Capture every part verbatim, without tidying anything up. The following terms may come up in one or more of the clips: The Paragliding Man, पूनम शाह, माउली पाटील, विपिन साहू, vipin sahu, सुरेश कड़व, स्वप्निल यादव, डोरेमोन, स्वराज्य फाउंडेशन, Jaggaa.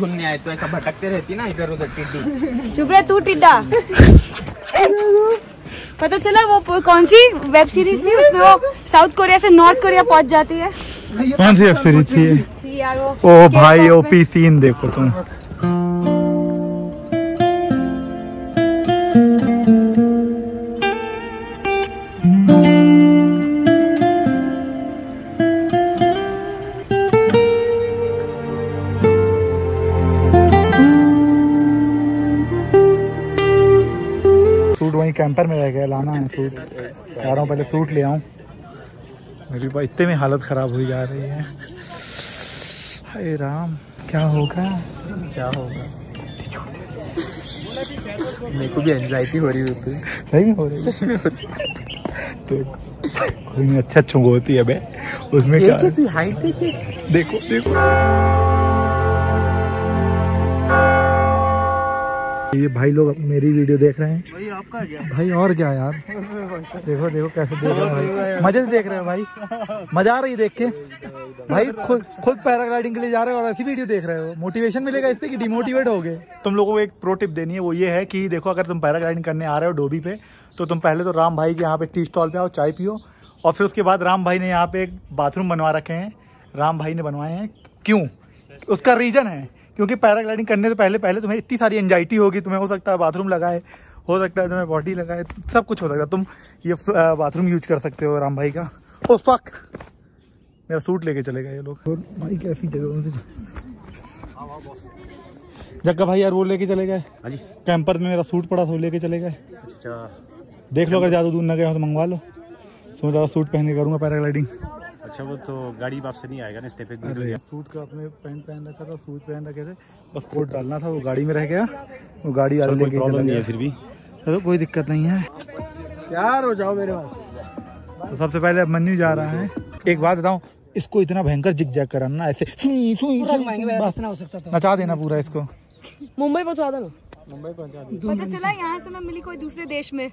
घूमने आए तो ऐसा भटकते रहती ना इधर उधर टिड्डी। चुप रहे तू टिड्डा। पता चला वो कौन सी वेब सीरीज थी उसमें वो साउथ कोरिया से नॉर्थ कोरिया पहुंच जाती है। कौन सी वेब सीरीज थी यार वो? ओ भाई ओ पी सीन देखो तुम। कैंपर में रह गया, लाना है सूट। जा रहा हूँ पहले सूट ले आऊँ। मेरी भाई इतने में हालत ख़राब हुई जा रही है। हाय राम, क्या होगा क्या होगा। मेरे को भी एंजाइटी हो रही होती है। सही में हो रही है। तो कोई में अच्छा चुंगोती है बे उसमें क्या हाइट देखिए। देखो देखो ये भाई लोग मेरी वीडियो देख रहे हैं भाई। आपका क्या भाई और क्या यार। देखो देखो कैसे देख रहे हैं भाई। मजे से देख रहे हैं भाई, मजा आ रही है देख के भाई। खुद खुद पैराग्लाइडिंग के लिए जा रहे हो और ऐसी वीडियो देख रहे हो। मोटिवेशन मिलेगा इससे कि डिमोटिवेट हो गए। तुम लोगों को एक प्रो टिप देनी है, वो ये है कि देखो अगर तुम पैराग्लाइडिंग करने आ रहे हो डोबी पे तो तुम पहले तो राम भाई के यहाँ पे टी स्टॉल पे आओ, चाय पियो और फिर उसके बाद राम भाई ने यहाँ पे एक बाथरूम बनवा रखे हैं। राम भाई ने बनवाए हैं, क्यों उसका रीज़न है क्योंकि पैराग्लाइडिंग करने से पहले पहले तुम्हें इतनी सारी एंजाइटी होगी। तुम्हें हो सकता है बाथरूम लगाए, हो सकता है तुम्हें बॉडी लगाए, सब कुछ हो सकता है। तुम ये बाथरूम यूज कर सकते हो राम भाई का। ओ फक, मेरा सूट लेके चले गए ये लोग। और भाई कैसी जगहों से जग्गा भाई यार वो लेके चले गए। कैंपर में मेरा सूट पड़ा था वो लेके चले गए। देख लो अगर ज़्यादा दूर न गए हो तो मंगवा लो। सोच रहा सूट पहन के करूँगा पैराग्लाइडिंग। अच्छा वो तो गाड़ी वापस नहीं आएगा ना। स्टेप पे सूट का अपने पैंट पहन रखा था, सूट पहन रखे थे, बस कोट डालना था। वो गाड़ी में रह गया, वो गाड़ी वाले लेके चला गया। फिर भी चलो कोई दिक्कत नहीं है यार, हो जाओ मेरे पास। तो सबसे पहले अब मन्नू जा रहा है। एक बात बताऊँ, इसको इतना भयंकर जिगजैग कराना, ऐसे नचा देना पूरा। इसको मुंबई पहुँचा दो, मुंबई पहुँचा दो। पता चला यहाँ से मैं मिली कोई दूसरे देश में,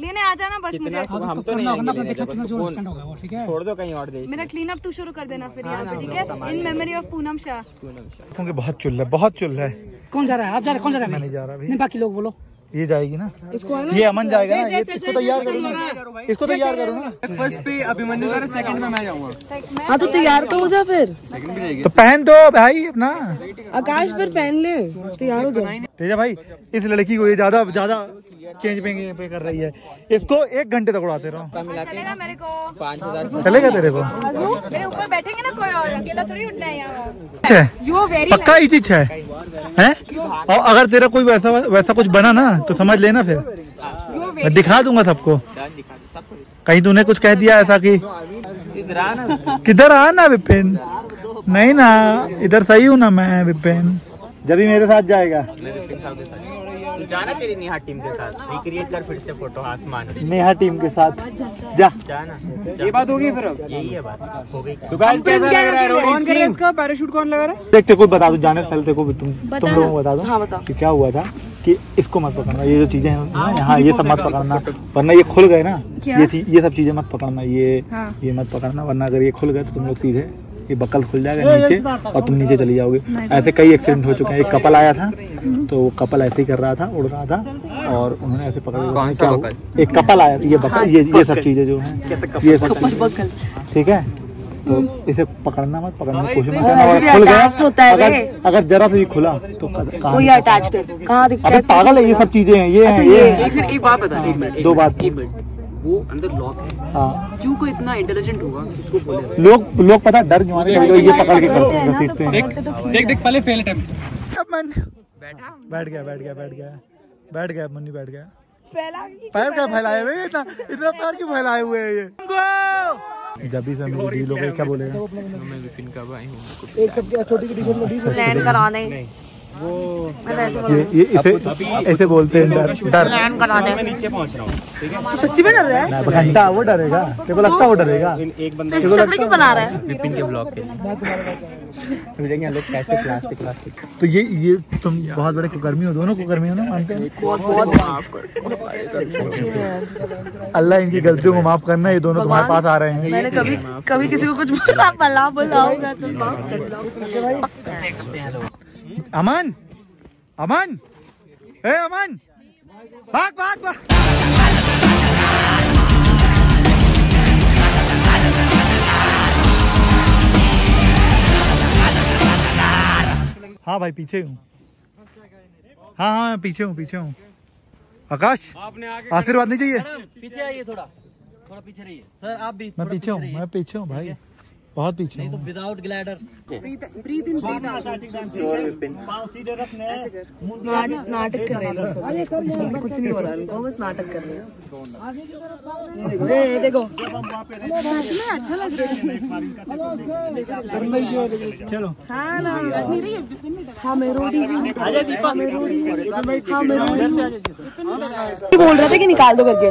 लेने आ जाना बस मुझे। हम तो नहीं अपना कितना जोर स्टैंड होगा वो। ठीक है छोड़ दो कहीं और दे। मेरा क्लीन अप तू शुरू कर देना फिर यहां पे। ठीक है, in memory of पूनम शाह। क्योंकि बहुत चुल है, बहुत चुल है। कौन जा रहा है? आप जा रहे? कौन जा रहा है? मैं नहीं जा रहा भाई। बाकी लोग बोलो। ये जाएगी ना, इसको है ना, ये अमन जाएगा ना। इसको तैयार करो ना, इसको तैयार करो ना। फर्स्ट पे अभिमन्यु जा रहा है, सेकंड में मैं जाऊंगा। हां तो तैयार तो हो जा फिर। सेकंड भी जाएगी तो पहन दो भाई अपना। आकाश फिर पहन ले, तैयार हो जा। तेजा भाई इस लड़की को ये ज्यादा ज्यादा चेंज पे कर रही है। इसको एक घंटे तक उड़ाते रहो। चलेगा मेरे को पाँच हज़ार? चलेगा तेरे को? मेरे ऊपर बैठेंगे ना कोई और, अकेला थोड़ी उड़ना है यार। यो वेरी पक्का ही चीज है हैं। और अगर तेरा कोई वैसा वैसा कुछ बना ना तो समझ लेना, फिर मैं दिखा दूंगा सबको। कहीं तूने कुछ कह दिया ऐसा कि किधर आ ना विपिन। नहीं ना, इधर सही हूँ ना मैं। विपिन जब भी मेरे साथ जाएगा जाना, तेरी नेहा टीम के साथ रिक्रिएट कर फिर से फोटो आसमान। नेहा टीम के साथ जा जाना। ये बात होगी फिर, यही है बात हो गई। कौन कर रहा है इसका पैराशूट? कौन लगा रहा है? देखते कोई बता दो जाने फैलते को तुम तुम लोगों को बता दो। हाँ बताओ कि क्या हुआ था कि इसको मत पकड़ना, ये जो चीजें हैं यहाँ ये सब मत पकड़ना, वरना ये खुल गए ना। ये ये सब चीजें मत पकड़ना, ये ये मत पकड़ना, वरना अगर ये खुल गए तो तुम लोग सीधे ये बकल खुल जाएगा नीचे और तुम नीचे चली जाओगे। ऐसे कई एक्सीडेंट हो चुके हैं। एक कपल आया था तो वो कपल ऐसे ही कर रहा था, उड़ रहा था और उन्होंने ऐसे पकड़ा। एक कपल आया, ये बकल, ये ये सब चीजें जो हैं ये सब। ठीक है तो इसे पकड़ना मत, पकड़ने की कोशिश मत करना। और खुल गया, अगर जरा भी खुला तो पागल है। ये सब चीजें हैं ये हैं। दो बात, वो अंदर लॉक है। हाँ क्यों को इतना इंटेलिजेंट हुआ उसको बोले लोग लोग पता डर जवाने ये पकड़ के करते हैं, घसीटते हैं। देख देख देख पहले फेल अटेम्प्ट। अमन बैठा, बैठ गया बैठ गया बैठ गया बैठ गया मन्नी बैठ गया। फैला पैर का फैलाए हुए इतना इतना पैर क्यों फैलाए हुए है ये? जब भी सब डी लोग क्या बोलेगा, मैं विपिन का भाई हूं। एक सब छोटी की डिजाइन में डी प्लान कराना है वो। ये, ये इसे ऐसे बोलते हैं डर डर। मैं नीचे पहुंच रहा हूं। ठीक है तो सच्ची में डर रहा है घंटा। वो डरेगा, तेरे को लगता है वो डरेगा। एक बंदा इस चक्कर क्यों बना रहा है विपिन के ब्लॉग के? हो जाएंगे लोग कैसे प्लास्टिक प्लास्टिक। तो ये ये तुम बहुत बड़े कुकर्मी हो, दोनों कुकर्मी हो ना, मानते हैं। बहुत-बहुत माफ कर, अल्लाह इनकी गलतियों को माफ करना। ये दोनों तुम्हारे पास आ रहे हैं। मैंने कभी कभी किसी को कुछ बोला, भला बुलाऊंगा तो माफ कर दो। अमन अमन ए अमन भाग भाग भाग। हाँ भाई पीछे हूँ, हाँ हाँ पीछे हूँ पीछे हूँ। आकाश आशीर्वाद नहीं चाहिए, पीछे आइए थोड़ा थोड़ा पीछे रहिए। सर आप भी मैं पीछे हूँ, मैं पीछे हूँ भाई, बहुत पीछे हूँ। तो without glider breathe in breathe out. नाटक कर रहे हैं लोग, कुछ नहीं हो रहा है, बस नाटक कर रहे हैं। देखो अच्छा लग रहा है। चलो हाँ ना लग नहीं रही है। हाँ मेरोडी आजा दीपा, मेरोडी हाँ मेरोडी बोल रहा था कि निकाल दो करके।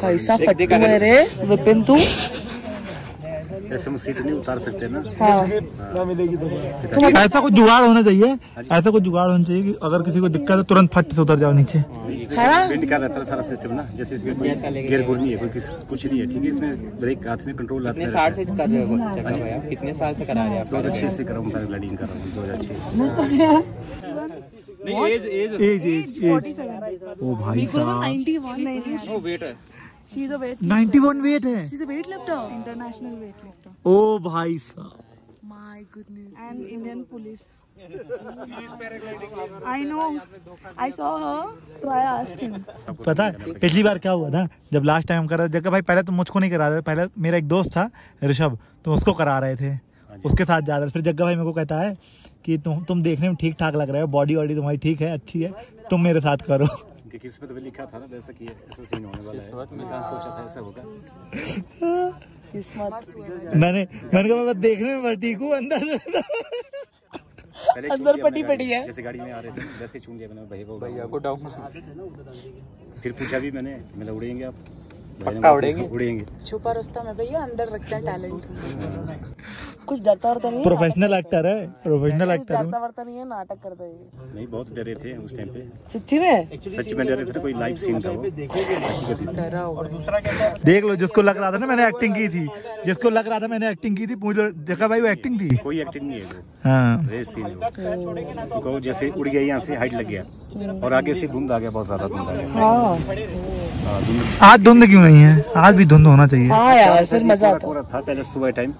कैसा फट्टू है रे विपिन तू, ऐसे में सीट नहीं उतार सकते ना। हाँ मिलेगी तो ऐसा कुछ जुगाड़ होना चाहिए, ऐसा कुछ जुगाड़ होना चाहिए कि अगर किसी को दिक्कत है तुरंत फट से उतर जाओ नीचे। पेंट कर रहता है सारा सिस्टम ना, जैसे इसमें गियर गोल नहीं है, कोई कुछ नहीं है, ठीक है। इसमें ब्रेक हाथ में कंट्रोल आता है। कितने साल से करा रहे हैं आप? बहुत अच्छे से कर रहा हूँ, लर्निंग कर रहा हूँ दो हजार छह। ओ भाई साहब नाइंटी वन वेट है। इंटरनेशनल ओ भाई साहब, my goodness. And Indian police. I know, I saw her, so I asked him. पता है पिछली बार क्या हुआ था जब लास्ट टाइम करा जगगा भाई? पहले तो मुझको नहीं करा रहे, पहले मेरा एक दोस्त था ऋषभ, तो उसको करा रहे थे, उसके साथ जा रहे थे। फिर जगगा भाई मेरे को कहता है कि तुम तुम देखने में ठीक ठाक लग रहे हो, बॉडी वॉडी तुम्हारी ठीक है, अच्छी है, तुम मेरे साथ करो। किस्मत में लिखा था ना वैसा कि ऐसा सीन होने वाला है। किस्मत में क्या सोचा था ऐसा होगा? किस्मत मैंने मैंने कहा मैं देखने में बस ठीक हूँ, अंदर अंदर पटी पटी है। जैसे गाड़ी में आ रहे थे वैसे चूम लिया मैंने, भैया भैया को डाउन। फिर पूछा भी मैंने, मतलब उड़ेंगे आप? पक्का उड़ेंगे, उड़ेंगे। छुपा रास्ता में भैया अंदर रखते हैं टैलेंट। कुछ डरता वरता नहीं, प्रोफेशनल एक्टर है, प्रोफेशनल एक्टर है। डरता वरता नहीं है, नाटक करता है। नहीं बहुत डरे थे उस टाइम पे, सच्ची में सच्ची में डरे थे। कोई लाइव सीन था वो, डरा होगा। और दूसरा कहता है देख लो, जिसको लग रहा था ना मैंने एक्टिंग की थी, जिसको लग रहा था मैंने एक्टिंग की थी, पूछ लो जगगा भाई वो एक्टिंग थी, कोई एक्टिंग नहीं है। हां ये सीन है वो, जैसे उड़ गया यहां से, हाइट लग गया और आगे से धुंध आ गया, बहुत ज्यादा धुंध आ गया। हां आज धुंध क्यों नहीं है? आज भी धुंध होना चाहिए। हां यार फिर मजा आता था। पहले सुबह टाइम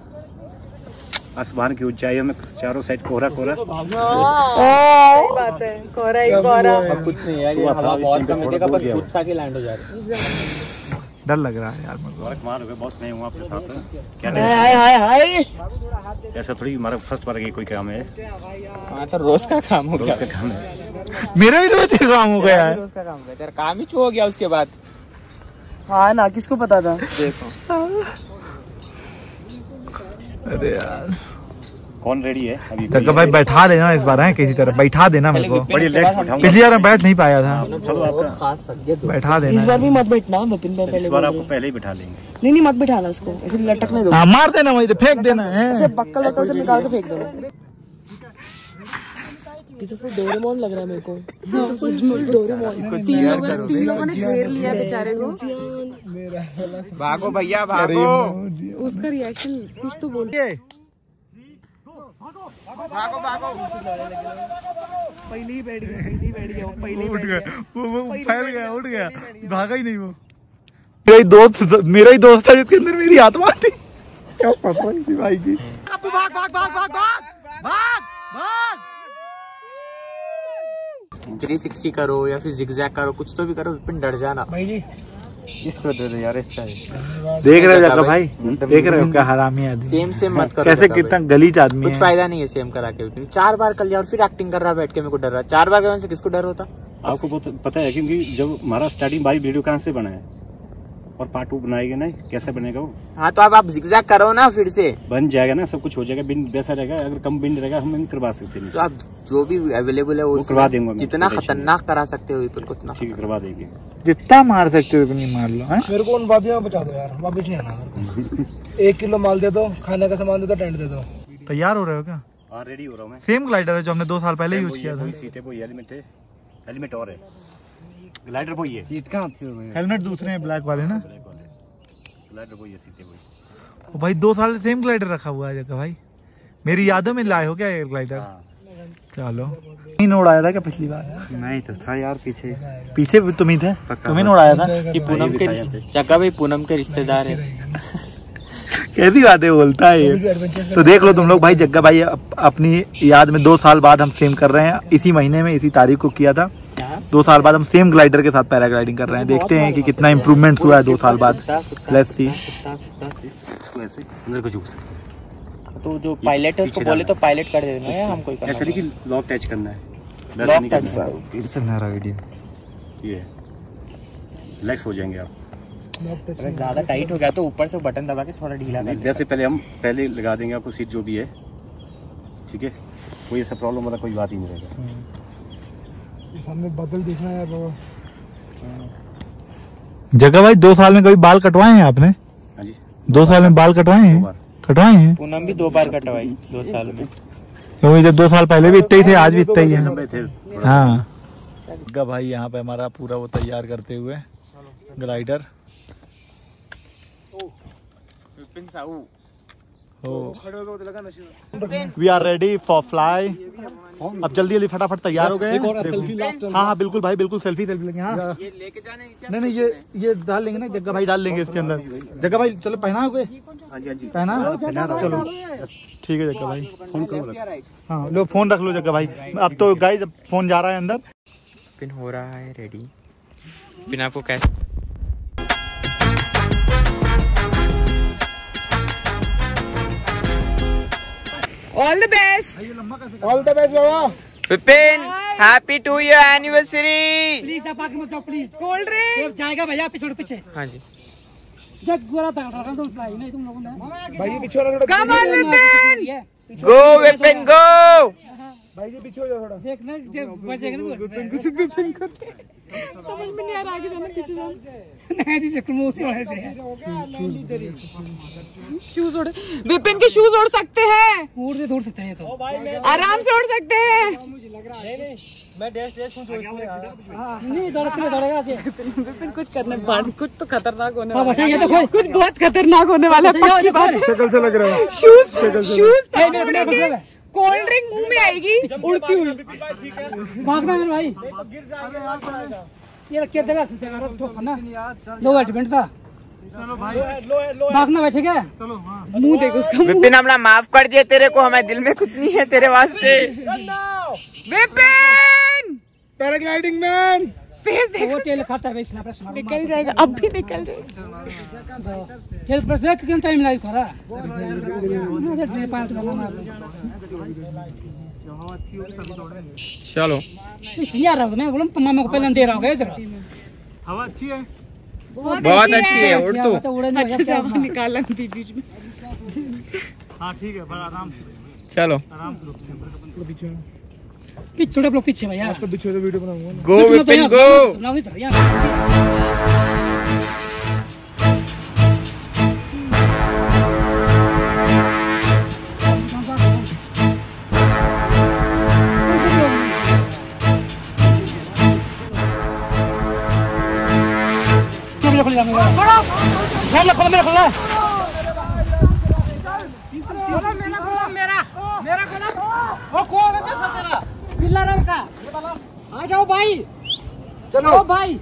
आसमान की ऊंचाइयों में चारों साइड कोहरा कोहरा। सही बात है, कोहरा ही कोहरा, कुछ नहीं है। ये हवा बहुत कम देगा पर कुछ सा के लैंड हो जा रहा है। डर लग रहा है यार, बहुत मार हो गया। बॉस मैं हूं आपके साथ, क्या नहीं। हाय हाय हाय, ऐसा थोड़ी हमारा फर्स्ट बार ये कोई काम है। हां तो रोज का काम हो गया, रोज का काम है। मेरा भी रोज का काम हो गया है, रोज का काम है तेरा, काम ही छू हो गया उसके बाद। हां ना, किसको पता था? देखो अरे यार कौन रेडी है अभी? जगगा भाई बैठा देना इस बार, है किसी तरह बैठा देना मेरे को। बड़ी लेट्स बैठाऊंगा, पिछली बार मैं बैठ नहीं पाया था। चलो आपका बैठा देना, इस बार भी मत बैठना विपिन भाई, पहले इस बार आपको पहले ही बैठा लेंगे। नहीं नहीं मत बैठाना उसको, ऐसे लटकने दो। हां मार देना, वहीं से फेंक देना है, ऐसे बक्कल बक्कल से निकाल के फेंक दो। ब्यूटीफुल डोरेमोन लग रहा है मेरे को, ब्यूटीफुल डोरेमोन। तीन लोगों तीन लोगों ने घेर लिया बेचारे को। भागो भैया भागो, उसका रिएक्शन कुछ तो बोल। भागो भागो, पहले ही बैठ गया, पहले ही बैठ गया, पहले ही उठ गया, वो फैल गया, उठ गया, भागा ही नहीं वो। मेरा ही दोस्त, मेरा ही दोस्त था जिसके अंदर मेरी आत्मा थी। क्या पता नहीं थी भाई की। भाग भाग भाग भाग भाग भाग भाग थ्री सिक्सटी करो या फिर जिगजैग करो, कुछ तो भी करो विपिन, डर जाना भाई जी। इसको दे दो यार, इसका देख रहे हो जगगा भाई, देख रहे हो क्या हरामी आदमी। सेम सेम मत करो, कैसे कितना गलीच आदमी है, कुछ फायदा नहीं है। सेम करा के विपिन चार बार कर लिया और फिर एक्टिंग कर रहा है बैठ के, मेरे को डर रहा है। चार बार करने से किसको डर होता? आपको पता है क्योंकि जब हमारा स्टार्टिंग भाई वीडियो कहाँ से बना है और पार्ट टू बनाएंगे ना, कैसे बनेगा वो? हाँ तो अब आप जिगजैग करो ना, फिर से बन जाएगा ना, सब कुछ हो जाएगा। बिन वैसा रहेगा, अगर कम बिन रहेगा हम करवा सकते हैं। तो आप जो भी अवेलेबल है वो करवा देंगे, जितना खतरनाक करा सकते हो विपिन को उतना करवा देंगे, जितना मार सकते हो विपिन मार लो। मेरे को उन बादियों में बचा दो यार, वापस नहीं आना। एक किलो माल दे दो, खाने का सामान दे दो, टेंट दे दो। तैयार हो रहे हो क्या? हाँ रेडी हो रहा हूँ मैं। सेम ग्लाइडर है जो हमने दो साल पहले यूज किया था। सीट है वो, हेलमेट है, हेलमेट और है, ग्लाइडर वही है। सीट कहाँ थी? हेलमेट दूसरे हैं ब्लैक वाले ना, ब्लैक वाले ग्लाइडर वही है, सीट वही। ओ भाई दो साल से सेम ग्लाइडर रखा हुआ है जगगा भाई, मेरी यादों में लाए हो क्या ये ग्लाइडर? चलो नहीं उड़ाया था क्या पिछली बार? नहीं तो था यार, पीछे पीछे तुम ही थे, तुम्हें उड़ाया था कि पूनम के जग्गा भाई पूनम के रिश्तेदार है। कैसी बातें बोलता है ये। तो देख लो तुम लोग भाई, जग्गा भाई अप, अपनी याद में दो साल बाद हम सेम कर रहे हैं। इसी महीने में इसी तारीख को किया था, दो साल बाद हम सेम ग्लाइडर के साथ पैराग्लाइडिंग कर रहे हैं। देखते हैं कि कितना इम्प्रूवमेंट हुआ है दो साल बाद। Let's see. तो जो पायलट है उसको बोले तो पायलट कर देना है, हमको ऐसा नहीं कि लॉक अटैच करना है, रिलैक्स हो जाएंगे आप। अगर ज़्यादा टाइट हो गया तो ऊपर से बटन दबा के थोड़ा ढीला कर। वैसे पहले हम पहले लगा देंगे आपको सीट जो भी है, ठीक है? कोई ऐसा प्रॉब्लम वाला कोई बात ही नहीं रहेगा। सामने बदल दिखना है बाबा। जग्गा भाई दो साल में कभी बाल कटवाए हैं आपने? हाँ जी, दो साल में बाल कटवाए हैं। कटवाए हैं पूनम भी दो बार कटवाई दो साल में, क्योंकि जब दो साल पहले भी इतने ही थे, आज भी इतने ही है। हाँ जग्गा भाई यहाँ पे हमारा पूरा वो तैयार करते हुए glider. विपिन साहू we are ready for fly. अब जल्दी जल्दी फटाफट तैयार हो गए। हाँ हाँ बिल्कुल भाई बिल्कुल, सेल्फी सेल्फी लेंगे। हाँ ये लेके जाने नहीं नहीं ये ये डाल लेंगे ना, जग्गा भाई डाल लेंगे इसके अंदर। जग्गा भाई चलो पहनाओगे? पहना चलो ठीक है जग्गा भाई। फोन हाँ लो, फोन रख लो जग्गा भाई। अब तो गाइस फोन जा रहा है अंदर। विपिन हो रहा है रेडी। विपिन आपको कैसे All the best. All the best, Baba. Vipin, happy to your anniversary. Please आप आगे मत जाओ please. Cold drink. जाएगा भैया पीछे पीछे। हाँ जी। जब गोरा था रहा था फ्लाई नहीं तुम लोगों ने। भाई पीछे वाला थोड़ा। Come on Vipin. Go Vipin go. भाई जी पीछे हो जाओ थोड़ा। देखना जब बचेगा ना Vipin को सिर्फ Vipin करते। समझ में नहीं आ रहा आगे जाना पीछे जाना। नहीं जी जब मुँह से वाले से। शूज उड़ Vipin के शूज उड़ सकते हैं। उड़ दे उड़ सकते हैं तो। आराम से उड़ सकते हैं। मुझे लग रहा है नहीं मैं डेस डेस कुछ नहीं दौड़ते दौड़ेगा जी। Vipin कुछ करने बाढ़ कुछ तो खतरनाक होने वाला है। ये तो कुछ बहुत खतरनाक होने वाला है पक्की बात। शक्ल से लग रहा है। शूज शूज पहनने के कोल्ड ड्रिंक मुंह में आएगी उड़ती हुई। भागना नहीं भाई, ये रख के देगा लोग एडमेंट था। चलो भाई भागना भाई ठीक है। मुँह देखो उसका। विपिन हमला माफ कर दिए तेरे को, हमें दिल में कुछ नहीं है तेरे वास्ते। विपिन पैराग्लाइडिंग मैन फेस देखो तेल खाता है, निकल जाएगा अब भी निकल जाएगा। कितना टाइम लाइक हो रहा चलो यार मैं मामा को पहले दे रहा हूँ। इधर हवा अच्छी है, बहुत अच्छी है। उड़ तो अच्छे से हवा निकाला बीच बीच में। हाँ ठीक है बड़ा आराम चलो छोटे लोग पीछे भैया। तो पीछे तो वीडियो बनाऊंगा। गो विपिन गो। सुनाओ इधर यार। खोल खोल खोल खोल खोल मेरा खोल मेरा खोल मेरा मेरा खोल। ओ खोल है तो सतेरा पीला रंग का। आ जाओ भाई चलो भाई।